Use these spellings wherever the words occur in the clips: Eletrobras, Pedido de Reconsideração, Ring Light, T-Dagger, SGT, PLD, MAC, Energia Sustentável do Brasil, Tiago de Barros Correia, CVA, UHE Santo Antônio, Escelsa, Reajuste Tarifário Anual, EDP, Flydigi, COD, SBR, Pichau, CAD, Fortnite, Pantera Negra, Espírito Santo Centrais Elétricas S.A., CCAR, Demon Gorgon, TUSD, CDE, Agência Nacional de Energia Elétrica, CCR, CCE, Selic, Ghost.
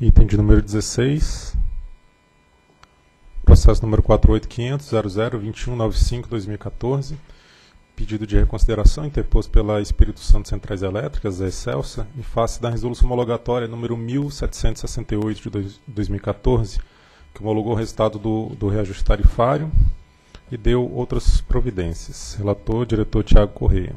Item de número 16, processo número 48.500.002195/2014, pedido de reconsideração interposto pela Espírito Santo Centrais Elétricas, Escelsa, em face da Resolução Homologatória número 1768 de 2014, que homologou o resultado do reajuste tarifário e deu outras providências. Relator, diretor Tiago Correia.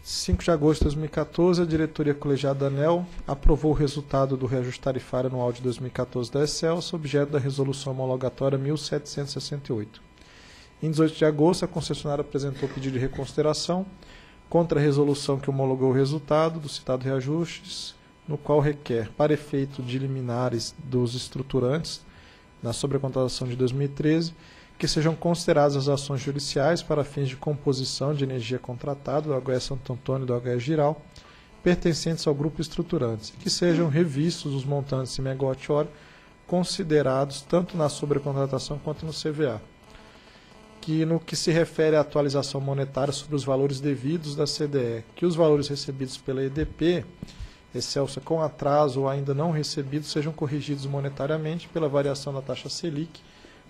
5 de agosto de 2014, a diretoria colegiada da ANEEL aprovou o resultado do reajuste tarifário anual de 2014 da Escelsa, objeto da Resolução Homologatória 1768. Em 18 de agosto, a concessionária apresentou pedido de reconsideração contra a resolução que homologou o resultado do citado reajustes, no qual requer, para efeito de liminares dos estruturantes, na sobrecontratação de 2013, que sejam consideradas as ações judiciais para fins de composição de energia contratada, do UHE Santo Antônio e do UHE Jirau, pertencentes ao grupo estruturante, que sejam revistos os montantes em megawatt-hora considerados tanto na sobrecontratação quanto no CVA, que no que se refere à atualização monetária sobre os valores devidos da CDE, que os valores recebidos pela EDP, Escelsa, com atraso ou ainda não recebidos, sejam corrigidos monetariamente pela variação da taxa Selic,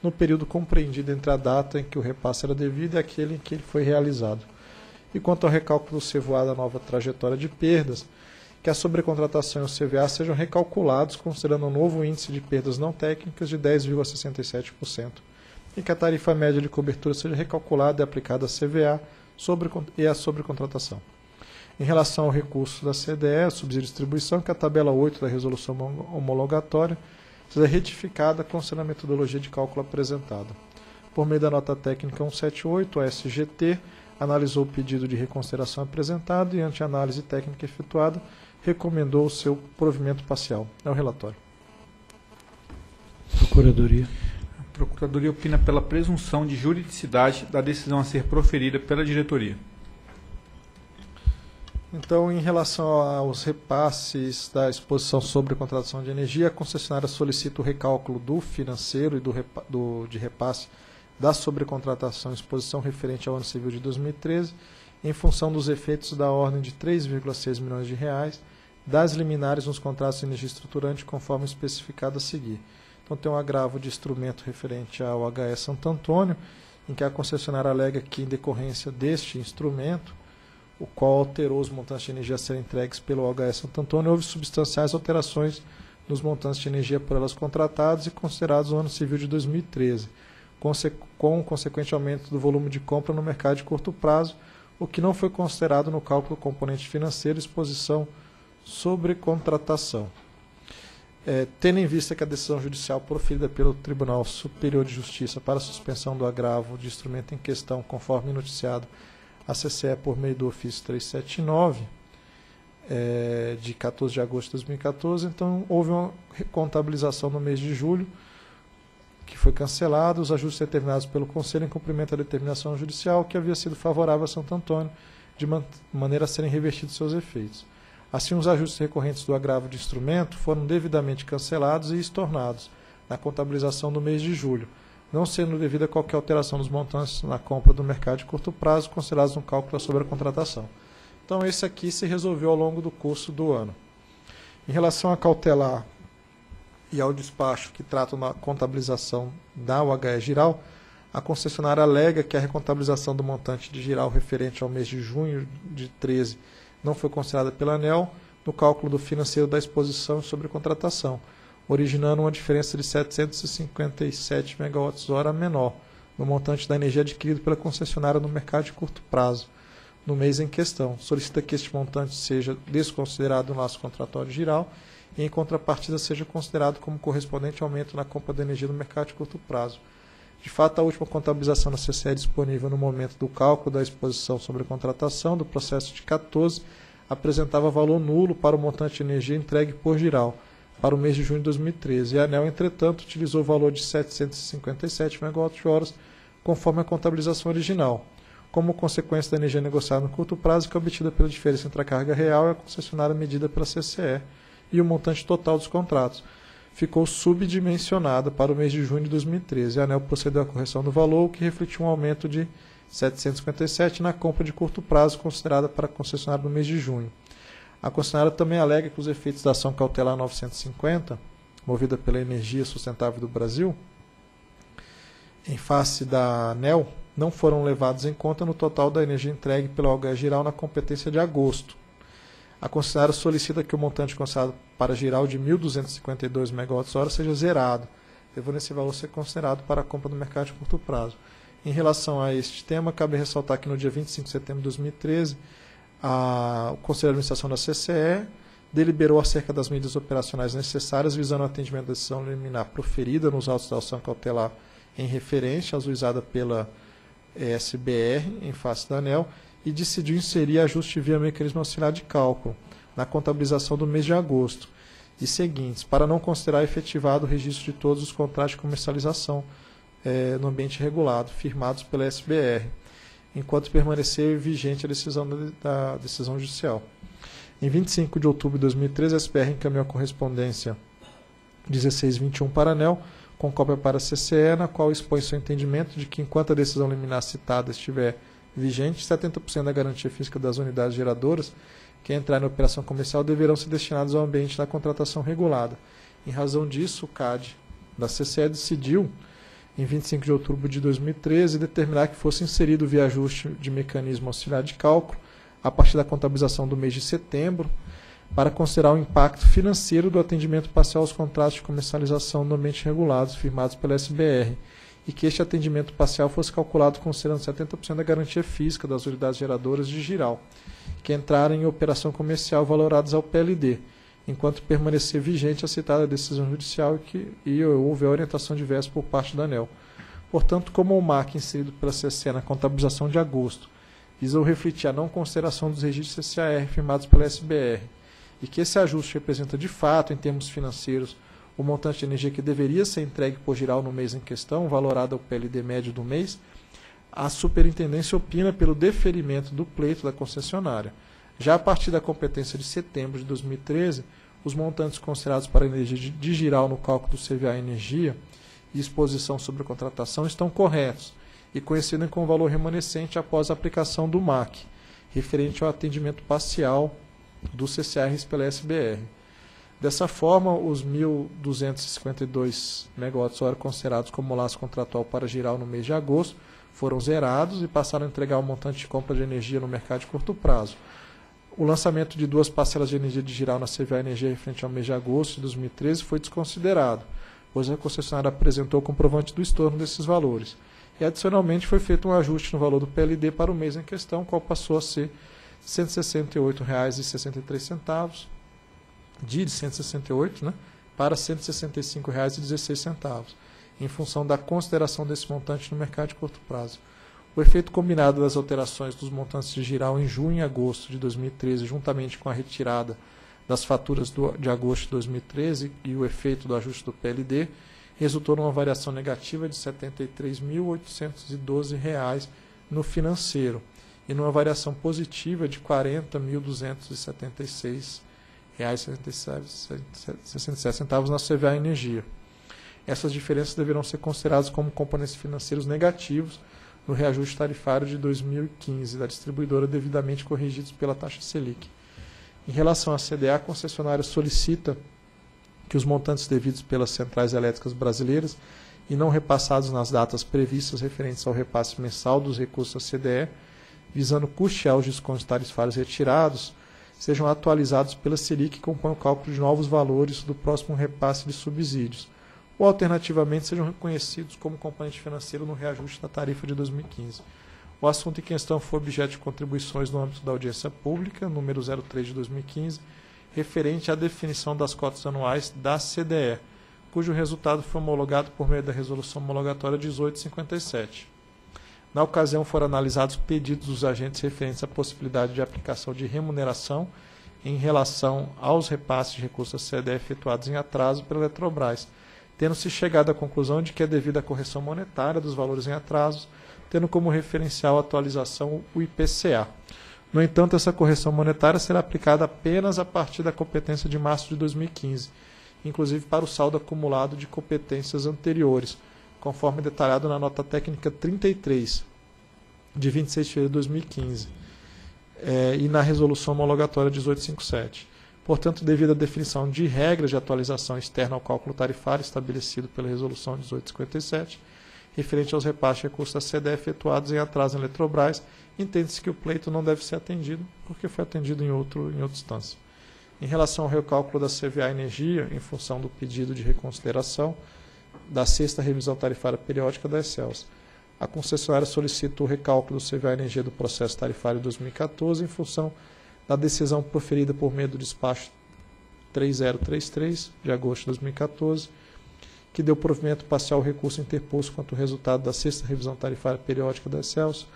no período compreendido entre a data em que o repasse era devido e aquele em que ele foi realizado. E quanto ao recálculo do CVA da nova trajetória de perdas, que a sobrecontratação e o CVA sejam recalculados considerando o novo índice de perdas não técnicas de 10,67%, e que a tarifa média de cobertura seja recalculada e aplicada a CVA e a sobrecontratação. Em relação ao recurso da CDE, subsídio de distribuição, que a tabela 8 da resolução homologatória seja retificada considerando a metodologia de cálculo apresentada. Por meio da nota técnica 178, a SGT analisou o pedido de reconsideração apresentado e, ante a análise técnica efetuada, recomendou o seu provimento parcial. É o relatório. Procuradoria. A Procuradoria opina pela presunção de juridicidade da decisão a ser proferida pela diretoria. Então, em relação aos repasses da exposição sobre contratação de energia, a concessionária solicita o recálculo do financeiro e de repasse da sobrecontratação e exposição referente ao ano civil de 2013, em função dos efeitos da ordem de 3,6 milhões de reais das liminares nos contratos de energia estruturante, conforme especificado a seguir. Então, tem um agravo de instrumento referente ao UHE Santo Antônio, em que a concessionária alega que, em decorrência deste instrumento, o qual alterou os montantes de energia a serem entregues pelo UHE Santo Antônio, houve substanciais alterações nos montantes de energia por elas contratados e considerados no ano civil de 2013, com o consequente aumento do volume de compra no mercado de curto prazo, o que não foi considerado no cálculo do componente financeiro, exposição sobre contratação. Tendo em vista que a decisão judicial proferida pelo Tribunal Superior de Justiça para a suspensão do agravo de instrumento em questão, conforme noticiado a CCE por meio do ofício 379, de 14 de agosto de 2014, então houve uma recontabilização no mês de julho, que foi cancelada, os ajustes determinados pelo Conselho em cumprimento à determinação judicial, que havia sido favorável a Santo Antônio, de maneira a serem revertidos seus efeitos. Assim, os ajustes recorrentes do agravo de instrumento foram devidamente cancelados e estornados na contabilização do mês de julho, não sendo devida a qualquer alteração dos montantes na compra do mercado de curto prazo, considerados no cálculo da sobrecontratação. Então, esse aqui se resolveu ao longo do curso do ano. Em relação à cautelar e ao despacho que tratam da contabilização da UHE Jirau, a concessionária alega que a recontabilização do montante de Jirau referente ao mês de junho de 13 não foi considerada pela ANEEL no cálculo do financeiro da exposição e sobrecontratação, originando uma diferença de 757 MWh menor no montante da energia adquirido pela concessionária no mercado de curto prazo, no mês em questão. Solicita que este montante seja desconsiderado no laço contratório geral e, em contrapartida, seja considerado como correspondente aumento na compra da energia no mercado de curto prazo. De fato, a última contabilização da CCE é disponível no momento do cálculo da exposição sobre contratação do processo de 14 apresentava valor nulo para o montante de energia entregue por geral, para o mês de junho de 2013. E a ANEEL, entretanto, utilizou o valor de 757 MWh, conforme a contabilização original, como consequência da energia negociada no curto prazo, que é obtida pela diferença entre a carga real e a concessionária medida pela CCE, e o montante total dos contratos ficou subdimensionada para o mês de junho de 2013. A ANEEL procedeu à correção do valor, o que refletiu um aumento de 757 na compra de curto prazo considerada para a concessionária no mês de junho. A concessionária também alega que os efeitos da ação cautelar 950, movida pela Energia Sustentável do Brasil, em face da ANEEL, não foram levados em conta no total da energia entregue pela UHE Jirau na competência de agosto. A concessionária solicita que o montante concedido para Jirau de 1.252 MWh seja zerado, devendo esse valor ser considerado para a compra no mercado de curto prazo. Em relação a este tema, cabe ressaltar que no dia 25 de setembro de 2013, o Conselho de Administração da CCE deliberou acerca das medidas operacionais necessárias visando o atendimento da decisão liminar proferida nos autos da ação cautelar em referência, ajuizada pela SBR, em face da ANEEL, e decidiu inserir ajuste via mecanismo auxiliar de cálculo na contabilização do mês de agosto e seguintes, para não considerar efetivado o registro de todos os contratos de comercialização no ambiente regulado, firmados pela SBR, enquanto permanecer vigente a decisão da decisão judicial. Em 25 de outubro de 2013, a SBR encaminhou a correspondência 1621 para a ANEEL, com cópia para a CCE, na qual expõe seu entendimento de que, enquanto a decisão liminar citada estiver vigente, 70% da garantia física das unidades geradoras que entrarem na operação comercial deverão ser destinados ao ambiente da contratação regulada. Em razão disso, o CAD da CCE decidiu, em 25 de outubro de 2013, determinar que fosse inserido via ajuste de mecanismo auxiliar de cálculo, a partir da contabilização do mês de setembro, para considerar o impacto financeiro do atendimento parcial aos contratos de comercialização no ambiente regulados, firmados pela SBR, e que este atendimento parcial fosse calculado considerando 70% da garantia física das unidades geradoras de Jirau, que entrarem em operação comercial valoradas ao PLD, enquanto permanecer vigente a citada decisão judicial e houver orientação diversa por parte da ANEEL. Portanto, como o MAC inserido pela CCE na contabilização de agosto visou refletir a não consideração dos registros CCAR firmados pela SBR, e que esse ajuste representa de fato, em termos financeiros, o montante de energia que deveria ser entregue por Jirau no mês em questão, valorado ao PLD médio do mês, a superintendência opina pelo deferimento do pleito da concessionária. Já a partir da competência de setembro de 2013, os montantes considerados para a energia de Jirau no cálculo do CVA Energia e exposição sobre a contratação estão corretos e coincidem com o valor remanescente após a aplicação do MAC, referente ao atendimento parcial do CCR pela SBR. Dessa forma, os 1.252 MWh considerados como laço contratual para Jirau no mês de agosto foram zerados e passaram a entregar o montante de compra de energia no mercado de curto prazo. O lançamento de duas parcelas de energia de Jirau na CVA Energia referente ao mês de agosto de 2013 foi desconsiderado, pois a concessionária apresentou o comprovante do estorno desses valores. E, adicionalmente, foi feito um ajuste no valor do PLD para o mês em questão, qual passou a ser R$ 168,63, dia de 168, né, para R$ 165,16, em função da consideração desse montante no mercado de curto prazo. O efeito combinado das alterações dos montantes de Jirau em junho e agosto de 2013, juntamente com a retirada das faturas de agosto de 2013 e o efeito do ajuste do PLD, resultou numa variação negativa de R$ 73.812 no financeiro e numa variação positiva de R$ 40.276,67 na CVA Energia. Essas diferenças deverão ser consideradas como componentes financeiros negativos no reajuste tarifário de 2015 da distribuidora, devidamente corrigidos pela taxa Selic. Em relação à CDA, a concessionária solicita que os montantes devidos pelas centrais elétricas brasileiras e não repassados nas datas previstas referentes ao repasse mensal dos recursos à CDE, visando custear os descontos tarifários retirados, sejam atualizados pela Selic, que compõe o cálculo de novos valores do próximo repasse de subsídios, ou alternativamente sejam reconhecidos como componente financeiro no reajuste da tarifa de 2015. O assunto em questão foi objeto de contribuições no âmbito da audiência pública, número 03 de 2015, referente à definição das cotas anuais da CDE, cujo resultado foi homologado por meio da Resolução Homologatória 1857. Na ocasião, foram analisados pedidos dos agentes referentes à possibilidade de aplicação de remuneração em relação aos repasses de recursos à CDE efetuados em atraso pela Eletrobras, tendo-se chegado à conclusão de que é devido à correção monetária dos valores em atraso, tendo como referencial a atualização o IPCA. No entanto, essa correção monetária será aplicada apenas a partir da competência de março de 2015, inclusive para o saldo acumulado de competências anteriores, conforme detalhado na nota técnica 33, de 26 de fevereiro de 2015. e na Resolução Homologatória 1857. Portanto, devido à definição de regras de atualização externa ao cálculo tarifário estabelecido pela Resolução 1857, referente aos repasses de recursos da CDE efetuados em atraso na Eletrobras, entende-se que o pleito não deve ser atendido, porque foi atendido em outra instância. Em relação ao recálculo da CVA Energia, em função do pedido de reconsideração da 6ª revisão tarifária periódica da Escelsa, a concessionária solicita o recálculo do CVA Energia do processo tarifário 2014 em função da decisão proferida por meio do despacho 3033, de agosto de 2014, que deu provimento parcial ao recurso interposto quanto ao resultado da 6ª revisão tarifária periódica da Escelsa,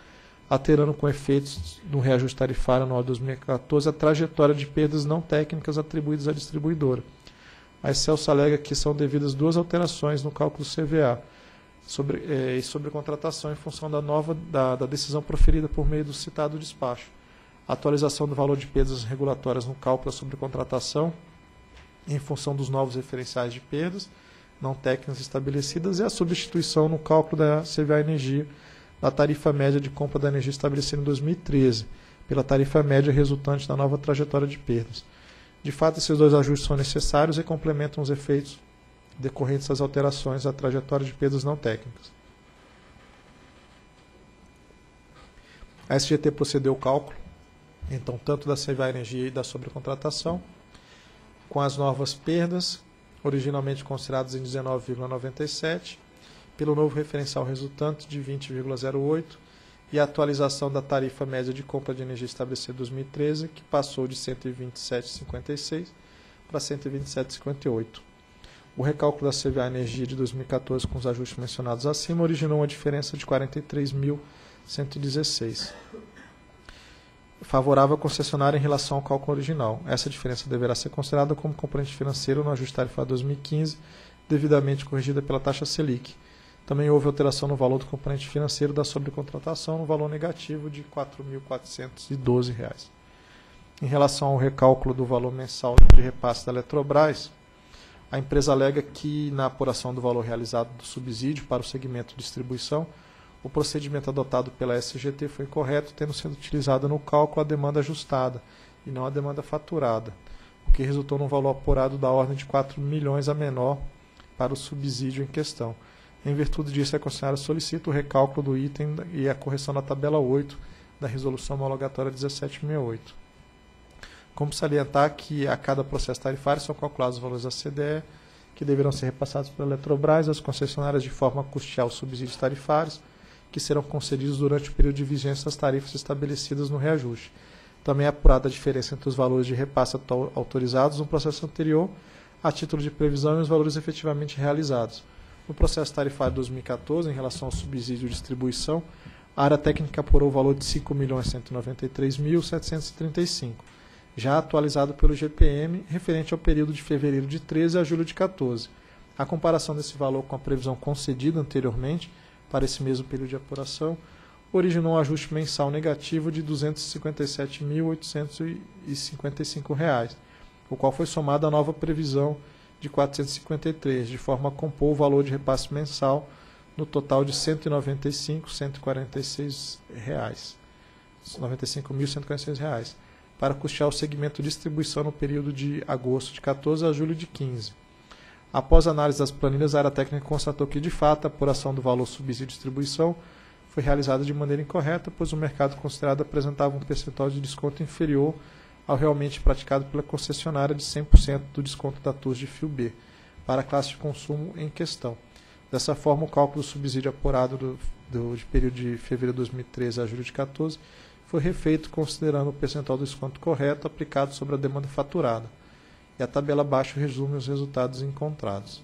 alterando com efeitos do reajuste tarifário anual de 2014 a trajetória de perdas não técnicas atribuídas à distribuidora. A Escelsa alega que são devidas duas alterações no cálculo CVA sobre contratação em função da decisão proferida por meio do citado despacho. A atualização do valor de perdas regulatórias no cálculo da sobrecontratação em função dos novos referenciais de perdas não técnicas estabelecidas e a substituição no cálculo da CVA Energia da tarifa média de compra da energia estabelecida em 2013 pela tarifa média resultante da nova trajetória de perdas. De fato, esses dois ajustes são necessários e complementam os efeitos decorrentes das alterações à trajetória de perdas não técnicas. A SGT procedeu ao cálculo, então, tanto da CVA Energia e da sobrecontratação, com as novas perdas, originalmente consideradas em 19,97, pelo novo referencial resultante de 20,08 e a atualização da tarifa média de compra de energia estabelecida em 2013, que passou de 127,56 para 127,58. O recálculo da CVA Energia de 2014 com os ajustes mencionados acima originou uma diferença de 43.116, favorável à concessionária em relação ao cálculo original. Essa diferença deverá ser considerada como componente financeiro no ajuste tarifário 2015, devidamente corrigida pela taxa Selic. Também houve alteração no valor do componente financeiro da sobrecontratação no valor negativo de R$ 4.412. Em relação ao recálculo do valor mensal de repasse da Eletrobras, a empresa alega que, na apuração do valor realizado do subsídio para o segmento distribuição, o procedimento adotado pela SGT foi incorreto, tendo sido utilizada no cálculo a demanda ajustada e não a demanda faturada, o que resultou num valor apurado da ordem de 4 milhões a menor para o subsídio em questão. Em virtude disso, a concessionária solicita o recálculo do item e a correção da tabela 8 da Resolução Homologatória 1768. Como salientar que a cada processo tarifário são calculados os valores da CDE, que deverão ser repassados pela Eletrobras às concessionárias de forma a custear os subsídios tarifários, que serão concedidos durante o período de vigência das tarifas estabelecidas no reajuste. Também é apurada a diferença entre os valores de repasse autorizados no processo anterior, a título de previsão, e os valores efetivamente realizados. No processo tarifário 2014, em relação ao subsídio de distribuição, a área técnica apurou o valor de R$ 5.193.735, já atualizado pelo GPM, referente ao período de fevereiro de 13 a julho de 14. A comparação desse valor com a previsão concedida anteriormente, para esse mesmo período de apuração, originou um ajuste mensal negativo de R$ 257.855, o qual foi somado à nova previsão de 453, de forma a compor o valor de repasse mensal no total de R$ 195.146, para custear o segmento distribuição no período de agosto de 14 a julho de 15. Após a análise das planilhas, a área técnica constatou que, de fato, a apuração do valor subsídio de distribuição foi realizada de maneira incorreta, pois o mercado considerado apresentava um percentual de desconto inferior ao realmente praticado pela concessionária de 100% do desconto da TUSD de fio B para a classe de consumo em questão. Dessa forma, o cálculo do subsídio apurado de período de fevereiro de 2013 a julho de 2014 foi refeito considerando o percentual do desconto correto aplicado sobre a demanda faturada. E a tabela abaixo resume os resultados encontrados.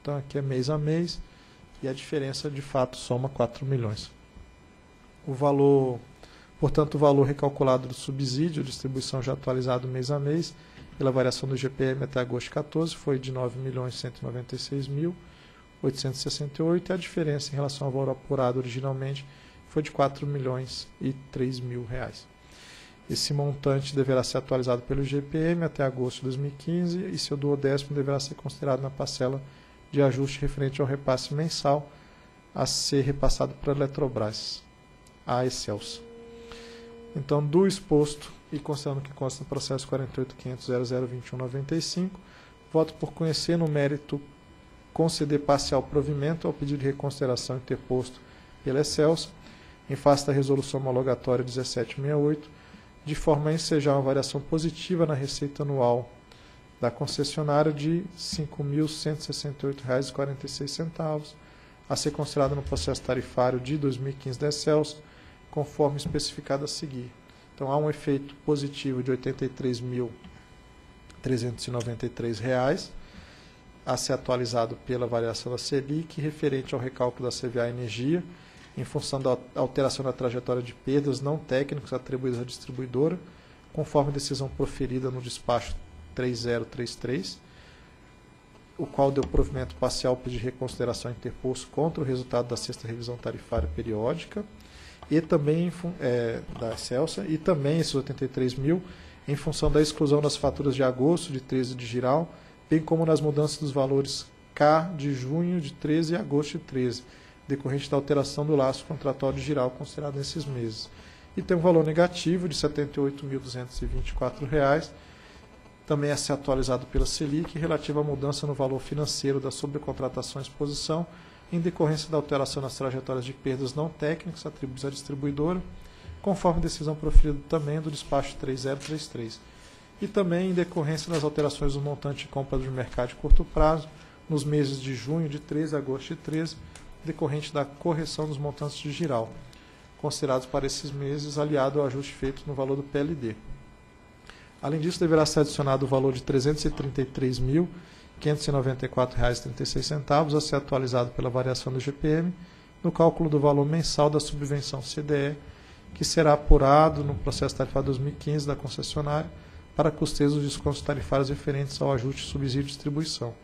Então, aqui é mês a mês e a diferença, de fato, soma 4 milhões. O valor... Portanto, o valor recalculado do subsídio, distribuição já atualizado mês a mês, pela variação do GPM até agosto de 14, foi de R$ 9.196.868, e a diferença em relação ao valor apurado originalmente foi de R$ 4.003.000. Esse montante deverá ser atualizado pelo GPM até agosto de 2015, e seu duodécimo deverá ser considerado na parcela de ajuste referente ao repasse mensal a ser repassado para a Eletrobras, a Escelsa. Então, do exposto e considerando o que consta no processo 48.500.002195, voto por conhecer no mérito, conceder parcial provimento ao pedido de reconsideração interposto pela Escelsa, em face da Resolução Homologatória 1768, de forma a ensejar uma variação positiva na receita anual da concessionária de R$ 5.168,46, a ser considerada no processo tarifário de 2015 da Escelsa, conforme especificado a seguir. Então, há um efeito positivo de R$ 83.393,00, a ser atualizado pela variação da Selic, referente ao recálculo da CVA Energia, em função da alteração da trajetória de perdas não técnicas atribuídas à distribuidora, conforme decisão proferida no despacho 3033, o qual deu provimento parcial para pedir reconsideração interposto contra o resultado da 6ª revisão tarifária periódica, e também da Escelsa, e também esses 83 mil, em função da exclusão das faturas de agosto de 13 de Jirau, bem como nas mudanças dos valores K de junho de 13 e agosto de 13, decorrente da alteração do laço contratual de Jirau considerado nesses meses. E tem um valor negativo de R$ 78.224,00, também a ser atualizado pela Selic, relativo à mudança no valor financeiro da sobrecontratação à exposição, em decorrência da alteração nas trajetórias de perdas não técnicas atribuídas à distribuidora, conforme decisão proferida também do despacho 3033. E também em decorrência das alterações do montante de compra de mercado de curto prazo, nos meses de junho de 13 a agosto de 13, decorrente da correção dos montantes de Jirau, considerados para esses meses, aliado ao ajuste feito no valor do PLD. Além disso, deverá ser adicionado o valor de R$ 333.594,36, a ser atualizado pela variação do GPM, no cálculo do valor mensal da subvenção CDE, que será apurado no processo tarifário 2015 da concessionária, para custeios dos descontos tarifários referentes ao ajuste subsídio e distribuição.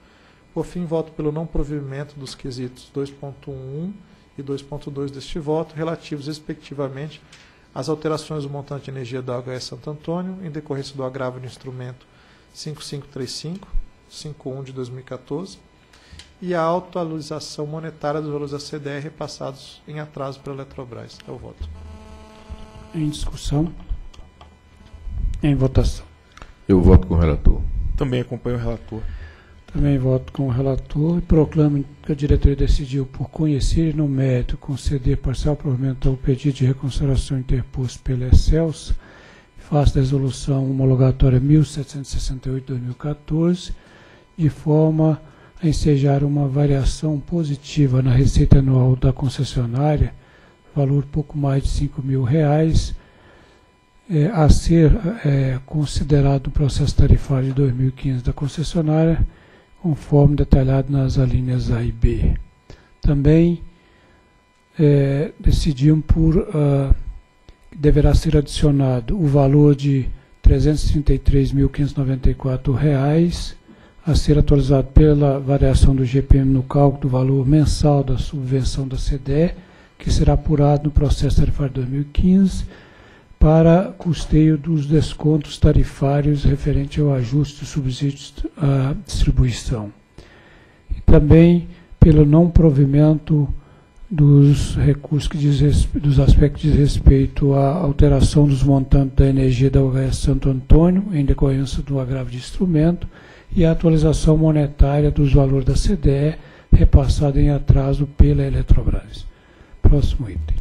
Por fim, voto pelo não provimento dos quesitos 2.1 e 2.2 deste voto, relativos, respectivamente, às alterações do montante de energia da UHE Santo Antônio, em decorrência do agravo do instrumento 5535-51 de 2014, e à atualização monetária dos valores da CDE repassados em atraso pela Eletrobras. É o voto. Em discussão. Em votação. Eu voto com o relator. Também acompanho o relator. Também voto com o relator e proclamo que a diretoria decidiu por conhecer e no mérito conceder parcial provimento ao pedido de reconsideração interposto pela Escelsa, face da resolução homologatória 1768-2014, de forma a ensejar uma variação positiva na receita anual da concessionária, valor pouco mais de R$ 5.000, a ser considerado o processo tarifário de 2015 da concessionária, conforme detalhado nas alíneas A e B. Também decidimos por que deverá ser adicionado o valor de R$ 333.594,00, a ser atualizado pela variação do GPM no cálculo do valor mensal da subvenção da CDE, que será apurado no processo tarifário 2015, para custeio dos descontos tarifários referente ao ajuste do subsídio à distribuição. E também pelo não provimento dos recursos que dos aspectos que diz respeito à alteração dos montantes da energia da UHE Santo Antônio, em decorrência do agravo de instrumento, e a atualização monetária dos valores da CDE, repassada em atraso pela Eletrobras. Próximo item.